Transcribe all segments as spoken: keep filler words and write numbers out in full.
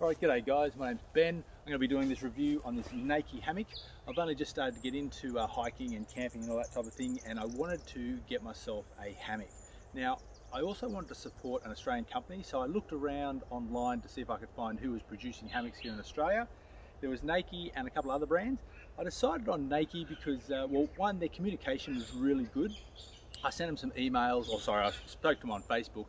Alright, g'day guys, my name's Ben. I'm going to be doing this review on this Nakie hammock. I've only just started to get into uh, hiking and camping and all that type of thing, and I wanted to get myself a hammock. Now, I also wanted to support an Australian company, so I looked around online to see if I could find who was producing hammocks here in Australia. There was Nakie and a couple other brands. I decided on Nakie because, uh, well, one, their communication was really good. I sent them some emails, or sorry, I spoke to them on Facebook,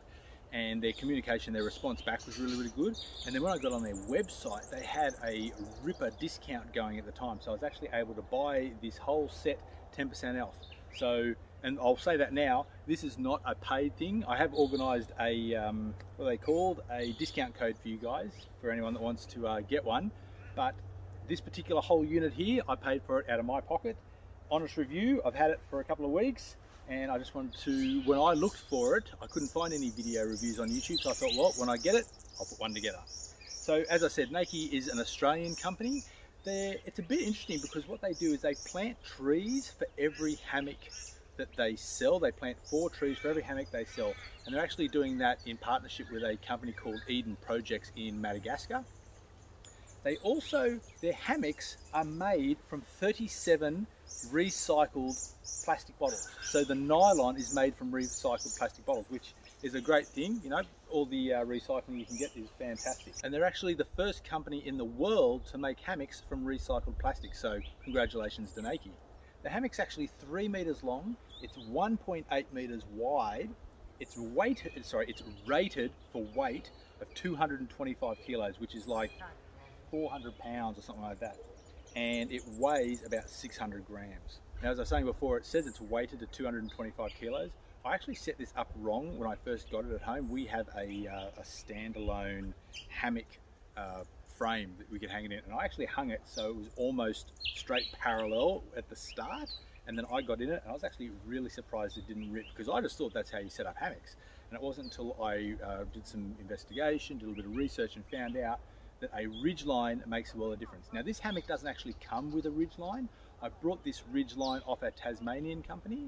and their communication, their response back was really, really good. And then when I got on their website, they had a ripper discount going at the time. So I was actually able to buy this whole set ten percent off. So, and I'll say that now, this is not a paid thing. I have organized a, um, what are they called? A discount code for you guys, for anyone that wants to uh, get one. But this particular whole unit here, I paid for it out of my pocket. Honest review, I've had it for a couple of weeks. And I just wanted to, when I looked for it, I couldn't find any video reviews on YouTube, so I thought, well, when I get it, I'll put one together. So, as I said, Nakie is an Australian company. They're, it's a bit interesting because what they do is they plant trees for every hammock that they sell. They plant four trees for every hammock they sell. And they're actually doing that in partnership with a company called Eden Projects in Madagascar. They also, their hammocks are made from thirty-seven recycled plastic bottles. So the nylon is made from recycled plastic bottles, which is a great thing. You know, all the uh, recycling you can get is fantastic. And they're actually the first company in the world to make hammocks from recycled plastic. So congratulations to Nakie. The hammock's actually three meters long. It's one point eight meters wide. It's weighted, sorry, it's rated for weight of two hundred twenty-five kilos, which is like four hundred pounds or something like that. And it weighs about six hundred grams. Now, as I was saying before, it says it's weighted to two hundred twenty-five kilos. I actually set this up wrong when I first got it at home. We have a, uh, a standalone hammock uh, frame that we could hang it in, and I actually hung it so it was almost straight parallel at the start, and then I got in it, and I was actually really surprised it didn't rip, because I just thought that's how you set up hammocks. And it wasn't until I uh, did some investigation, did a little bit of research, and found out that a ridge line makes a world of difference. Now, this hammock doesn't actually come with a ridge line. I brought this ridge line off our Tasmanian company,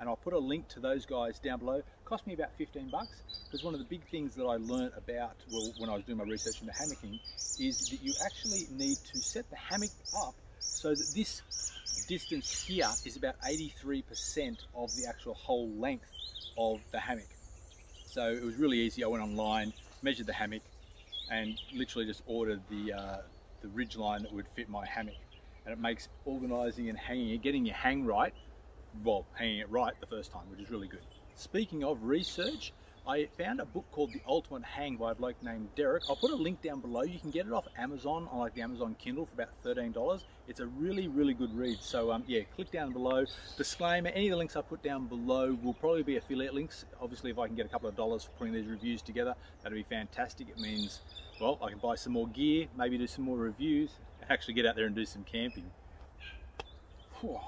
and I'll put a link to those guys down below. It cost me about fifteen bucks, because one of the big things that I learned about, well, when I was doing my research into hammocking, is that you actually need to set the hammock up so that this distance here is about eighty-three percent of the actual whole length of the hammock. So it was really easy. I went online, measured the hammock, and literally just ordered the, uh, the ridge line that would fit my hammock. And it makes organising and hanging it, getting your hang right, well, hanging it right the first time, which is really good. Speaking of research, I found a book called The Ultimate Hang by a bloke named Derek. I'll put a link down below. You can get it off Amazon, on like the Amazon Kindle, for about thirteen dollars. It's a really, really good read. So um, yeah, click down below. Disclaimer, any of the links I put down below will probably be affiliate links. Obviously, if I can get a couple of dollars for putting these reviews together, that'd be fantastic. It means, well, I can buy some more gear, maybe do some more reviews, and actually get out there and do some camping. Whew.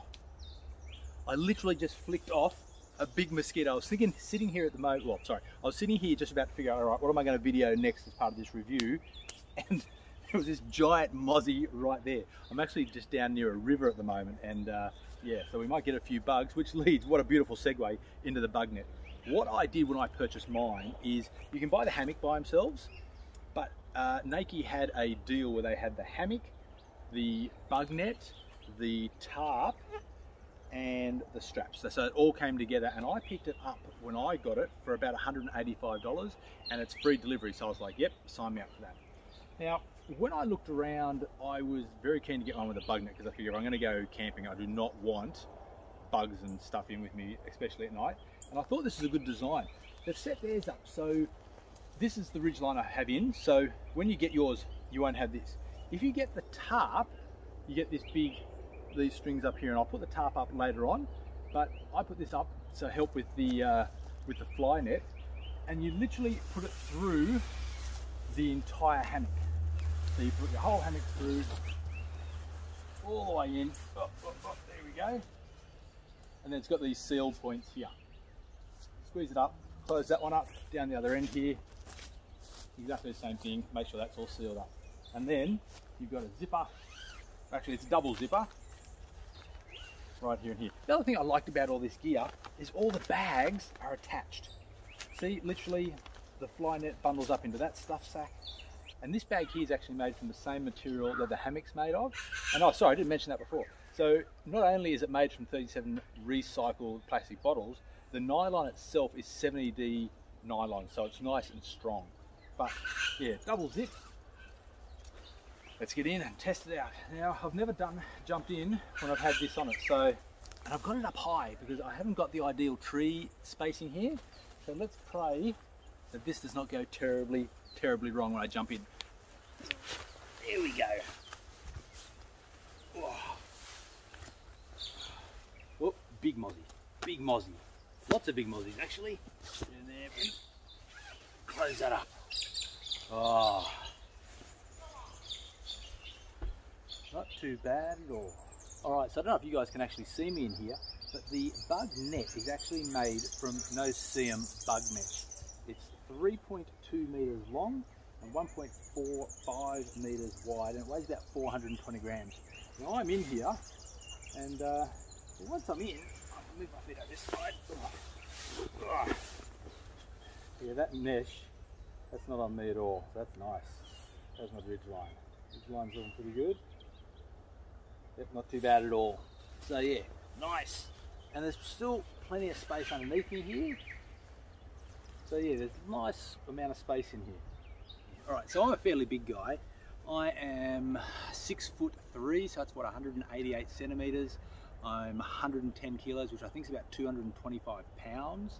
I literally just flicked off a big mosquito. I was thinking, sitting here at the moment, well, sorry, I was sitting here just about to figure out, all right, what am I going to video next as part of this review? And there was this giant mozzie right there. I'm actually just down near a river at the moment, and uh, yeah, so we might get a few bugs, which leads, what a beautiful segue, into the bug net. What I did when I purchased mine is, you can buy the hammock by themselves, but uh, Nakie had a deal where they had the hammock, the bug net, the tarp, and the straps. So it all came together, and I picked it up when I got it for about one hundred eighty-five dollars, and it's free delivery. So I was like, yep, sign me up for that. Now, when I looked around, I was very keen to get one with a bug net, because I figured if I'm going to go camping, I do not want bugs and stuff in with me, especially at night. And I thought this is a good design. They've set theirs up. So this is the ridge line I have in. So when you get yours, you won't have this. If you get the tarp, you get this big, these strings up here, and I'll put the tarp up later on, but I put this up to help with the uh, with the fly net, and you literally put it through the entire hammock. So you put your whole hammock through, all the way in, up, up, up, there we go, and then it's got these seal points here. Squeeze it up, close that one up, down the other end here, exactly the same thing, make sure that's all sealed up. And then you've got a zipper, actually it's a double zipper, right here and here. The other thing I liked about all this gear is all the bags are attached. See, literally the fly net bundles up into that stuff sack, And this bag here is actually made from the same material that the hammock's made of. And oh, sorry, I didn't mention that before. So not only is it made from thirty-seven recycled plastic bottles, the nylon itself is seventy D nylon, so it's nice and strong. But yeah, double zip. Let's get in and test it out. Now, I've never done jumped in when I've had this on it, so, and I've got it up high because I haven't got the ideal tree spacing here. So let's pray that this does not go terribly, terribly wrong when I jump in. There we go. Whoa, big mozzie, big mozzie. Lots of big mozzies actually. And there, close that up. Oh, not too bad at all. Alright, so I don't know if you guys can actually see me in here, but the bug net is actually made from no-seam bug mesh. It's three point two metres long and one point four five metres wide, and it weighs about four hundred and twenty grams. Now I'm in here, and uh, once I'm in, I'll move my feet out this side. Oh. Yeah, that mesh, that's not on me at all. That's nice. That's my ridge line. Ridge line's looking pretty good. Yep, not too bad at all. So yeah, nice. And there's still plenty of space underneath me here. So yeah, there's a nice amount of space in here. Alright, so I'm a fairly big guy. I am six foot three, so that's what, one hundred eighty-eight centimetres. I'm one hundred and ten kilos, which I think is about two hundred and twenty-five pounds.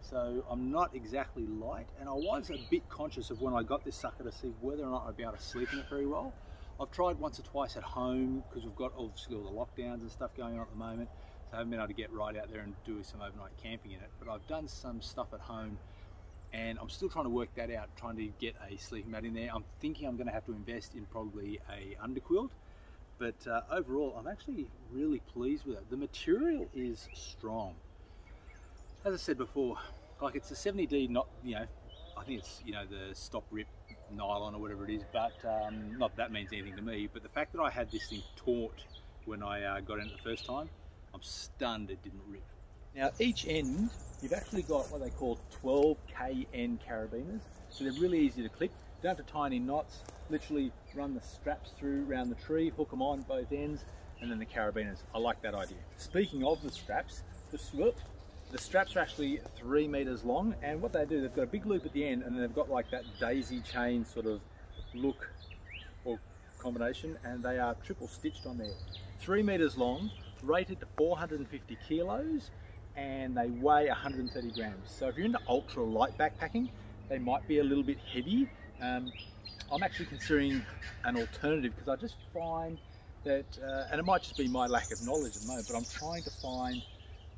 So I'm not exactly light, and I was a bit conscious of when I got this sucker to see whether or not I'd be able to sleep in it very well. I've tried once or twice at home because we've got obviously all the lockdowns and stuff going on at the moment, so I haven't been able to get right out there and do some overnight camping in it, but I've done some stuff at home and I'm still trying to work that out, trying to get a sleeping mat in there. I'm thinking I'm going to have to invest in probably a underquilt, but uh, overall I'm actually really pleased with it. The material is strong. As I said before, like it's a seventy D, not, you know, I think it's, you know, the stop rip nylon or whatever it is, but um, not that means anything to me, but the fact that I had this thing taut when I uh, got in it the first time, I'm stunned it didn't rip. Now each end, you've actually got what they call twelve K N carabiners, so they're really easy to clip. You don't have to tie any knots, literally run the straps through around the tree, hook them on both ends, and then the carabiners. I like that idea. Speaking of the straps, the swoop, the straps are actually three meters long, and what they do, they've got a big loop at the end, and they've got like that daisy chain sort of look or combination, and they are triple stitched on there. Three meters long, rated to four hundred and fifty kilos, and they weigh one hundred and thirty grams. So if you're into ultra light backpacking, they might be a little bit heavy. Um, I'm actually considering an alternative because I just find that, uh, and it might just be my lack of knowledge at the moment, but I'm trying to find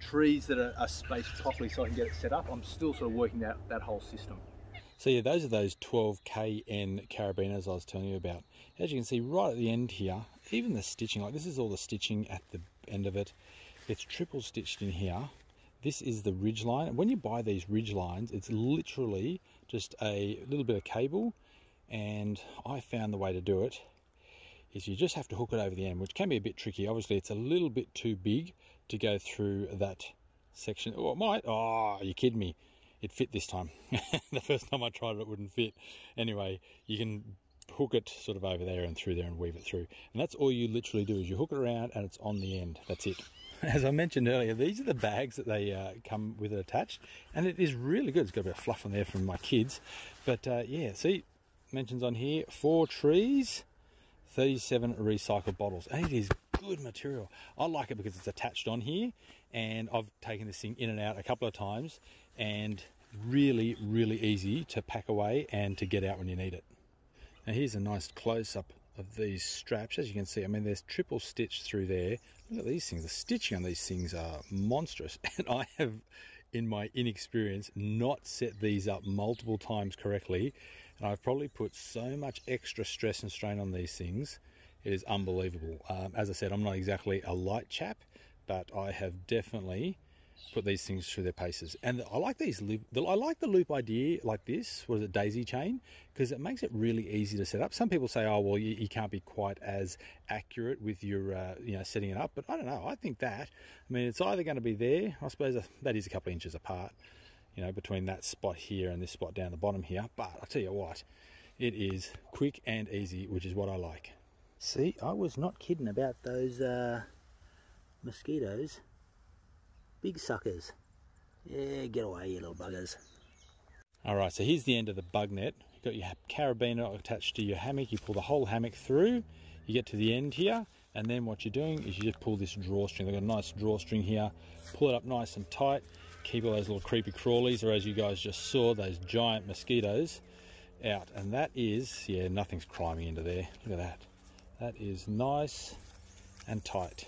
trees that are, are spaced properly so I can get it set up. I'm still sort of working out that, that whole system. So yeah, those are those twelve K N carabiners I was telling you about. As you can see right at the end here, even the stitching, like this is all the stitching at the end of it. It's triple stitched in here. This is the ridge line. When you buy these ridge lines, it's literally just a little bit of cable, and I found the way to do it is you just have to hook it over the end, which can be a bit tricky. Obviously it's a little bit too big to go through that section. Oh, it might. Oh, you're kidding me. It fit this time. The first time I tried it, it wouldn't fit. Anyway, you can hook it sort of over there and through there and weave it through. And that's all you literally do is you hook it around and it's on the end. That's it. As I mentioned earlier, these are the bags that they uh, come with it attached. And it is really good. It's got a bit of fluff on there from my kids. But uh, yeah, see, mentions on here, four trees, thirty-seven recycled bottles. And it is good material. I like it because it's attached on here, and I've taken this thing in and out a couple of times, and really really easy to pack away and to get out when you need it. Now here's a nice close-up of these straps. As you can see, I mean, there's triple stitched through there. Look at these things. The stitching on these things are monstrous, and I have, in my inexperience, not set these up multiple times correctly, and I've probably put so much extra stress and strain on these things. It is unbelievable. Um, as I said, I'm not exactly a light chap, but I have definitely put these things through their paces. And I like these loop, I like the loop idea like this, what is it, daisy chain, because it makes it really easy to set up. Some people say, oh, well, you, you can't be quite as accurate with your, uh, you know, setting it up. But I don't know. I think that, I mean, it's either going to be there, I suppose that is a couple of inches apart, you know, between that spot here and this spot down the bottom here. But I'll tell you what, It is quick and easy, which is what I like. See, I was not kidding about those uh, mosquitoes. Big suckers. Yeah, get away, you little buggers. All right, so here's the end of the bug net. You've got your carabiner attached to your hammock. You pull the whole hammock through. You get to the end here, and then what you're doing is you just pull this drawstring. They've got a nice drawstring here. Pull it up nice and tight. Keep all those little creepy crawlies, or as you guys just saw, those giant mosquitoes out. And that is, yeah, nothing's climbing into there. Look at that. That is nice and tight.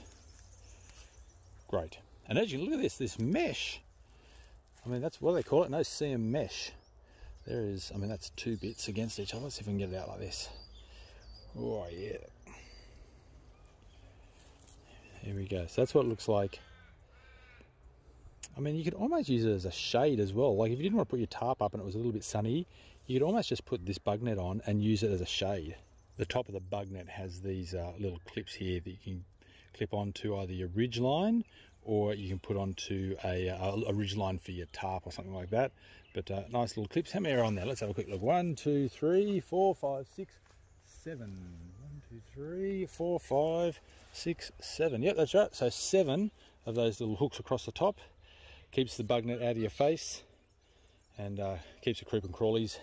Great. And as you look at this, this mesh, I mean, that's what do they call it? No C M mesh. There is, I mean, that's two bits against each other. Let's see if we can get it out like this. Oh, yeah. Here we go. So that's what it looks like. I mean, you could almost use it as a shade as well. Like if you didn't want to put your tarp up and it was a little bit sunny, you could almost just put this bug net on and use it as a shade. The top of the bug net has these uh, little clips here that you can clip onto either your ridge line, or you can put onto a, a, a ridge line for your tarp or something like that. But uh, nice little clips. How many are on there? Let's have a quick look. One, two, three, four, five, six, seven. One, two, three, four, five, six, seven. Yep, that's right. So seven of those little hooks across the top. Keeps the bug net out of your face, and uh, keeps the creeping crawlies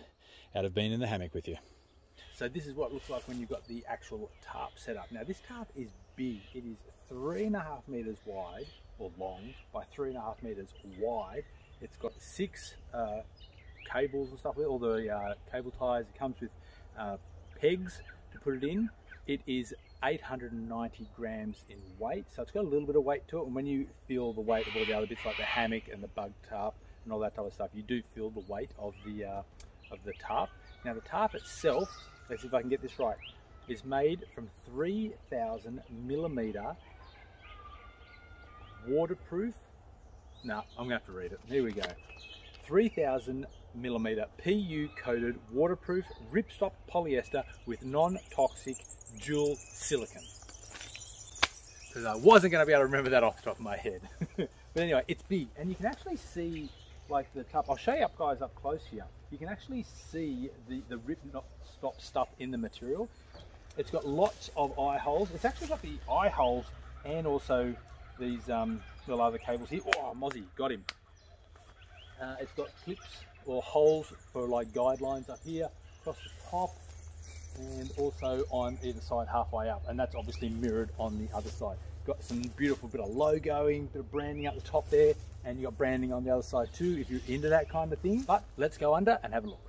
out of being in the hammock with you. So this is what it looks like when you've got the actual tarp set up. Now this tarp is big. It is three and a half meters wide, or long, by three and a half meters wide. It's got six uh, cables and stuff, all the uh, cable ties. It comes with uh, pegs to put it in. It is eight hundred ninety grams in weight, so it's got a little bit of weight to it, and when you feel the weight of all the other bits like the hammock and the bug tarp and all that type of stuff, you do feel the weight of the uh, of the tarp. Now the tarp itself, let's see if I can get this right, is made from three thousand millimeter waterproof, no, I'm gonna have to read it, here we go, three thousand millimeter P U coated waterproof ripstop polyester with non-toxic dual silicon, because I wasn't going to be able to remember that off the top of my head. But anyway, it's big, and you can actually see like the top. I'll show you up guys up close here. You can actually see the the rip stop stuff in the material. It's got lots of eye holes. It's actually got the eye holes and also these um little other cables here. Oh, Mozzie got him. Uh, it's got clips or holes for like guidelines up here across the top, and also on either side halfway up, and that's obviously mirrored on the other side. Got some beautiful bit of logoing, bit of branding up the top there, and you got branding on the other side too if you're into that kind of thing. But let's go under and have a look.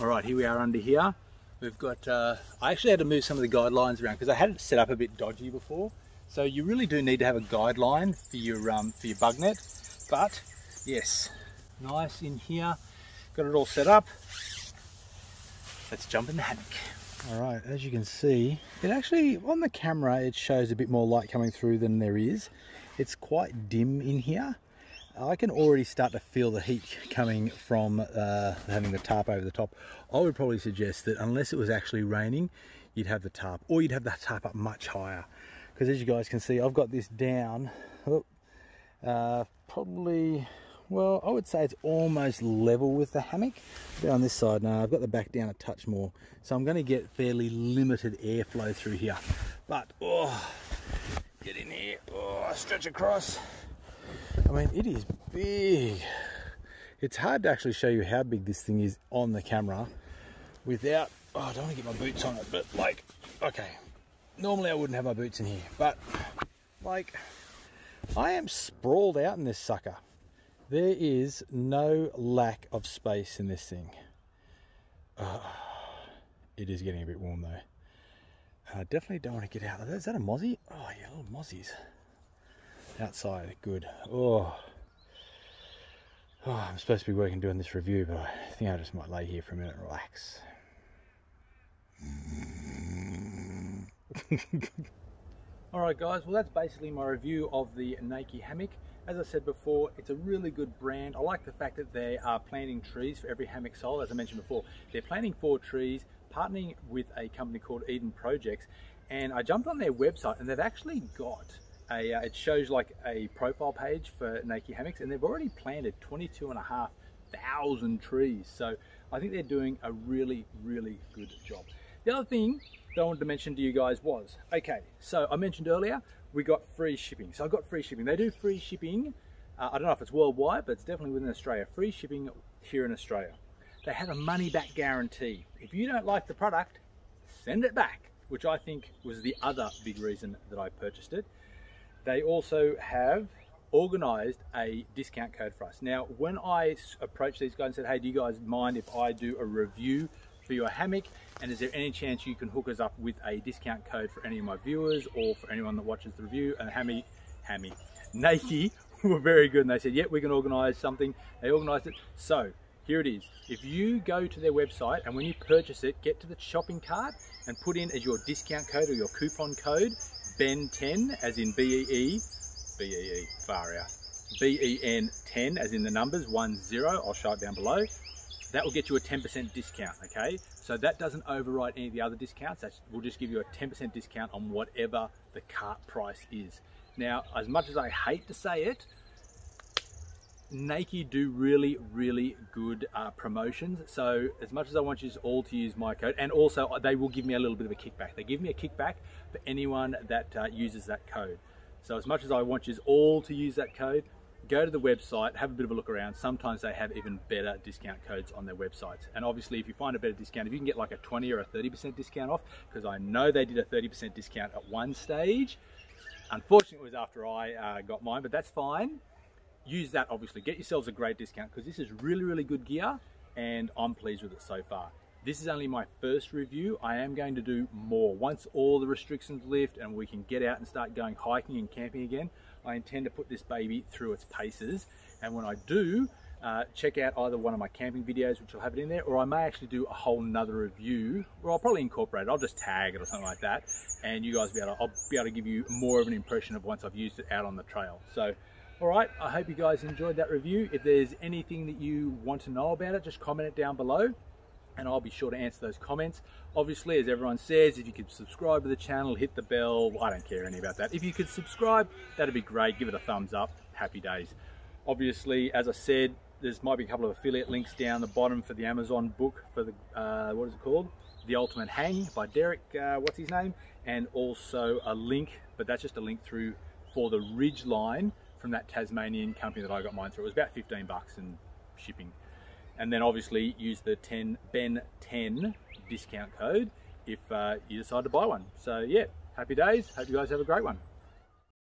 All right, here we are under here. We've got uh, I actually had to move some of the guidelines around because I had it set up a bit dodgy before, so you really do need to have a guideline for your um, for your bug net. But yes, nice in here, got it all set up. Let's jump in the hammock. All right, as you can see, it actually, on the camera, it shows a bit more light coming through than there is. It's quite dim in here. I can already start to feel the heat coming from uh, having the tarp over the top. I would probably suggest that unless it was actually raining, you'd have the tarp, or you'd have the tarp up much higher. Because as you guys can see, I've got this down, oh, uh, probably, well, I would say it's almost level with the hammock. But on this side now, I've got the back down a touch more, so I'm going to get fairly limited airflow through here. But oh, get in here, oh, stretch across. I mean, it is big. It's hard to actually show you how big this thing is on the camera without. Oh, I don't want to get my boots on it, but like, okay, normally I wouldn't have my boots in here, but like, I am sprawled out in this sucker. There is no lack of space in this thing. Uh, it is getting a bit warm though. I definitely don't want to get out. Is that a mozzie? Oh yeah, little mozzies. Outside, good. Oh. Oh, I'm supposed to be working doing this review, but I think I just might lay here for a minute and relax. All right guys, well that's basically my review of the Nakie hammock. As I said before, it's a really good brand. I like the fact that they are planting trees for every hammock sold. As I mentioned before, they're planting four trees, partnering with a company called Eden Projects. And I jumped on their website, and they've actually got a, uh, it shows like a profile page for Nakie hammocks, and they've already planted twenty-two and a half thousand trees. So I think they're doing a really, really good job. The other thing that I wanted to mention to you guys was, okay, so I mentioned earlier, we got free shipping. So I got free shipping. They do free shipping. Uh, I don't know if it's worldwide, but it's definitely within Australia. Free shipping here in Australia. They have a money back guarantee. If you don't like the product, send it back, which I think was the other big reason that I purchased it. They also have organized a discount code for us. Now, when I approached these guys and said, hey, do you guys mind if I do a review for your hammock? And is there any chance you can hook us up with a discount code for any of my viewers or for anyone that watches the review? And Hammy, Hammy, Nakie were very good. And they said, yeah, we can organize something. They organized it. So here it is. If you go to their website and when you purchase it, get to the shopping cart and put in as your discount code or your coupon code, Ben ten, as in B E E, B E E, far out, B E N ten, as in the numbers, one zero, I'll show it down below. That will get you a ten percent discount, okay? So that doesn't override any of the other discounts. That will just give you a ten percent discount on whatever the cart price is. Now, as much as I hate to say it, Nakie do really, really good uh, promotions. So as much as I want you all to use my code, and also they will give me a little bit of a kickback. They give me a kickback for anyone that uh, uses that code. So as much as I want you all to use that code, go to the website, have a bit of a look around. Sometimes they have even better discount codes on their websites. And obviously if you find a better discount, if you can get like a twenty or a thirty percent discount off, because I know they did a thirty percent discount at one stage. Unfortunately, it was after I uh, got mine, but that's fine. Use that, obviously. Get yourselves a great discount, because this is really, really good gear and I'm pleased with it so far. This is only my first review. I am going to do more. Once all the restrictions lift and we can get out and start going hiking and camping again, I intend to put this baby through its paces. And when I do, uh, check out either one of my camping videos, which will have it in there, or I may actually do a whole nother review, or I'll probably incorporate it. I'll just tag it or something like that. And you guys will be able to, I'll be able to give you more of an impression of once I've used it out on the trail. So, all right, I hope you guys enjoyed that review. If there's anything that you want to know about it, just comment it down below, and I'll be sure to answer those comments. Obviously, as everyone says, if you could subscribe to the channel, hit the bell, I don't care any about that. If you could subscribe, that'd be great. Give it a thumbs up, happy days. Obviously, as I said, there's might be a couple of affiliate links down the bottom for the Amazon book for the, uh, what is it called? The Ultimate Hang by Derek, uh, what's his name? And also a link, but that's just a link through for the Ridge Line from that Tasmanian company that I got mine through. It was about fifteen bucks in shipping. And then obviously use the Ben ten discount code if uh, you decide to buy one. So yeah, happy days. Hope you guys have a great one.